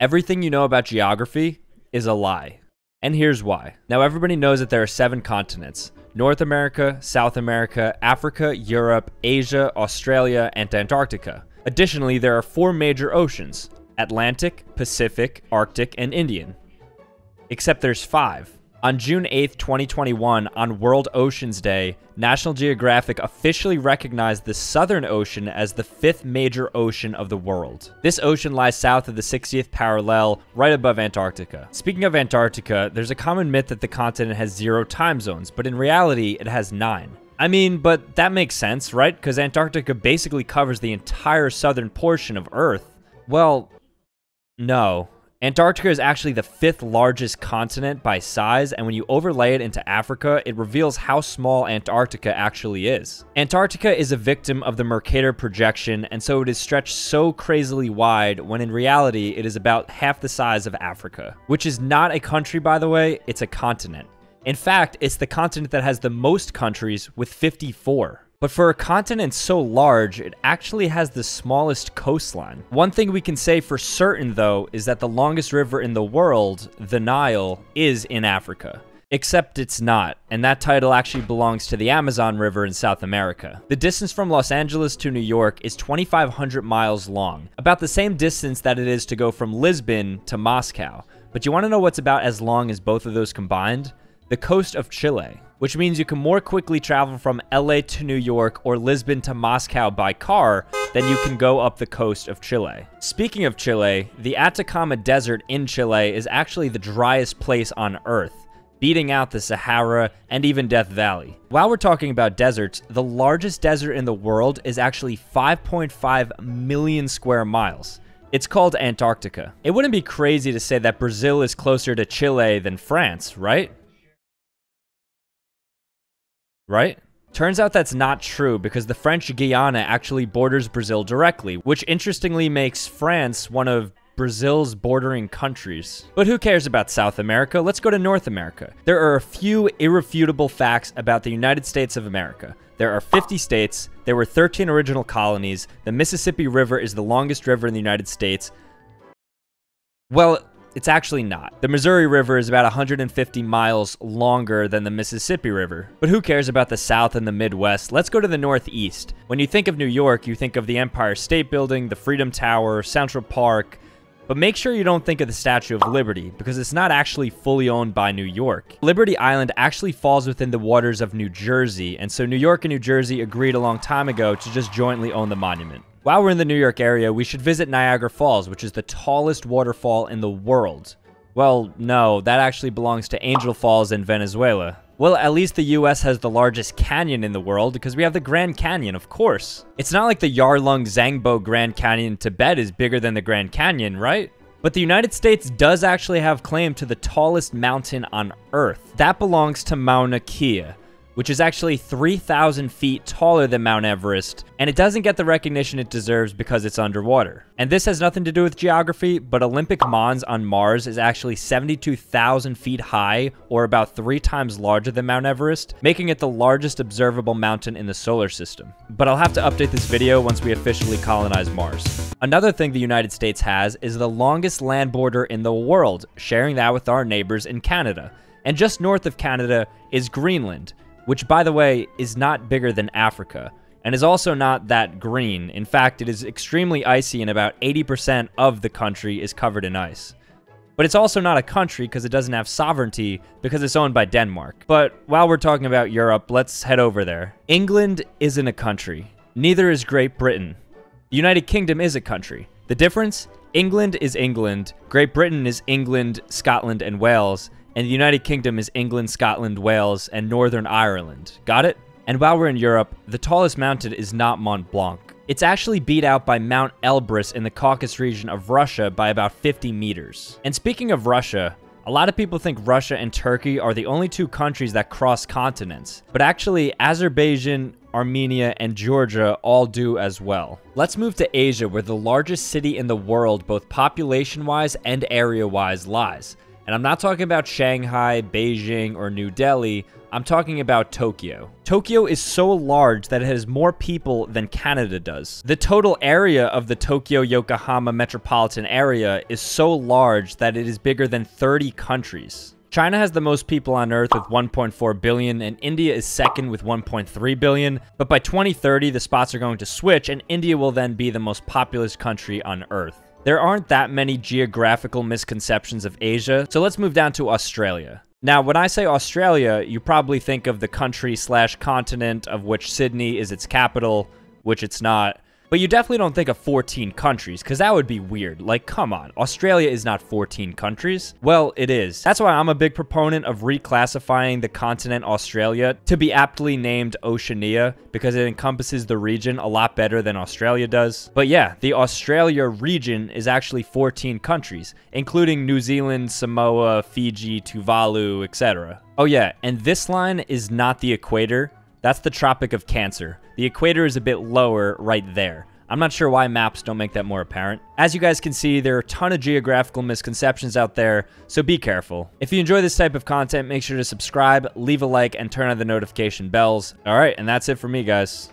Everything you know about geography is a lie. And here's why. Now, everybody knows that there are 7 continents: North America, South America, Africa, Europe, Asia, Australia, and Antarctica. Additionally, there are 4 major oceans: Atlantic, Pacific, Arctic, and Indian. Except there's 5. On June 8th, 2021, on World Oceans Day, National Geographic officially recognized the Southern Ocean as the 5th major ocean of the world. This ocean lies south of the 60th parallel, right above Antarctica. Speaking of Antarctica, there's a common myth that the continent has 0 time zones, but in reality, it has 9. I mean, but that makes sense, right? Because Antarctica basically covers the entire southern portion of Earth. Well, no. Antarctica is actually the 5th largest continent by size, and when you overlay it into Africa, it reveals how small Antarctica actually is. Antarctica is a victim of the Mercator projection, and so it is stretched so crazily wide, when in reality, it is about half the size of Africa. Which is not a country, by the way, it's a continent. In fact, it's the continent that has the most countries, with 54. But for a continent so large, it actually has the smallest coastline. One thing we can say for certain, though, is that the longest river in the world, the Nile, is in Africa. Except it's not, and that title actually belongs to the Amazon River in South America. The distance from Los Angeles to New York is 2,500 miles long, about the same distance that it is to go from Lisbon to Moscow. But you want to know what's about as long as both of those combined? The coast of Chile, which means you can more quickly travel from LA to New York or Lisbon to Moscow by car than you can go up the coast of Chile. Speaking of Chile, the Atacama Desert in Chile is actually the driest place on Earth, beating out the Sahara and even Death Valley. While we're talking about deserts, the largest desert in the world is actually 5.5 million square miles. It's called Antarctica. It wouldn't be crazy to say that Brazil is closer to Chile than France, right? Turns out that's not true, because the French Guiana actually borders Brazil directly, which interestingly makes France one of Brazil's bordering countries. But who cares about South America? Let's go to North America. There are a few irrefutable facts about the United States of America. There are 50 states, there were 13 original colonies, the Mississippi River is the longest river in the United States. Well, it's actually not. The Missouri River is about 150 miles longer than the Mississippi River. But who cares about the South and the Midwest? Let's go to the Northeast. When you think of New York, you think of the Empire State Building, the Freedom Tower, Central Park. But make sure you don't think of the Statue of Liberty, because it's not actually fully owned by New York. Liberty Island actually falls within the waters of New Jersey, and so New York and New Jersey agreed a long time ago to just jointly own the monument. While we're in the New York area, we should visit Niagara Falls, which is the tallest waterfall in the world. Well, no, that actually belongs to Angel Falls in Venezuela. Well, at least the US has the largest canyon in the world, because we have the Grand Canyon, of course. It's not like the Yarlung Zangbo Grand Canyon in Tibet is bigger than the Grand Canyon, right? But the United States does actually have claim to the tallest mountain on Earth. That belongs to Mauna Kea, which is actually 3,000 feet taller than Mount Everest, and it doesn't get the recognition it deserves because it's underwater. And this has nothing to do with geography, but Olympic Mons on Mars is actually 72,000 feet high, or about 3 times larger than Mount Everest, making it the largest observable mountain in the solar system. But I'll have to update this video once we officially colonize Mars. Another thing the United States has is the longest land border in the world, sharing that with our neighbors in Canada. And just north of Canada is Greenland, which, by the way, is not bigger than Africa, and is also not that green. In fact, it is extremely icy, and about 80% of the country is covered in ice. But it's also not a country, because it doesn't have sovereignty, because it's owned by Denmark. But while we're talking about Europe, let's head over there. England isn't a country. Neither is Great Britain. The United Kingdom is a country. The difference? England is England, Great Britain is England, Scotland, and Wales, and the United Kingdom is England, Scotland, Wales, and Northern Ireland. Got it? And while we're in Europe, the tallest mountain is not Mont Blanc. It's actually beat out by Mount Elbrus in the Caucasus region of Russia by about 50 meters. And speaking of Russia, a lot of people think Russia and Turkey are the only 2 countries that cross continents, but actually Azerbaijan, Armenia, and Georgia all do as well. Let's move to Asia, where the largest city in the world, both population-wise and area-wise, lies. And I'm not talking about Shanghai, Beijing, or New Delhi. I'm talking about Tokyo. Tokyo is so large that it has more people than Canada does. The total area of the Tokyo-Yokohama metropolitan area is so large that it is bigger than 30 countries. China has the most people on Earth with 1.4 billion, and India is second with 1.3 billion. But by 2030, the spots are going to switch, and India will then be the most populous country on Earth. There aren't that many geographical misconceptions of Asia, so let's move down to Australia. Now, when I say Australia, you probably think of the country / continent of which Sydney is its capital, which it's not. But you definitely don't think of 14 countries, because that would be weird. Like, come on, Australia is not 14 countries. Well, it is. That's why I'm a big proponent of reclassifying the continent Australia to be aptly named Oceania, because it encompasses the region a lot better than Australia does. But yeah, the Australia region is actually 14 countries, including New Zealand, Samoa, Fiji, Tuvalu, etc. Oh yeah, and this line is not the equator. That's the Tropic of Cancer. The equator is a bit lower right there. I'm not sure why maps don't make that more apparent. As you guys can see, there are a ton of geographical misconceptions out there, so be careful. If you enjoy this type of content, make sure to subscribe, leave a like, and turn on the notification bells. All right, and that's it for me, guys.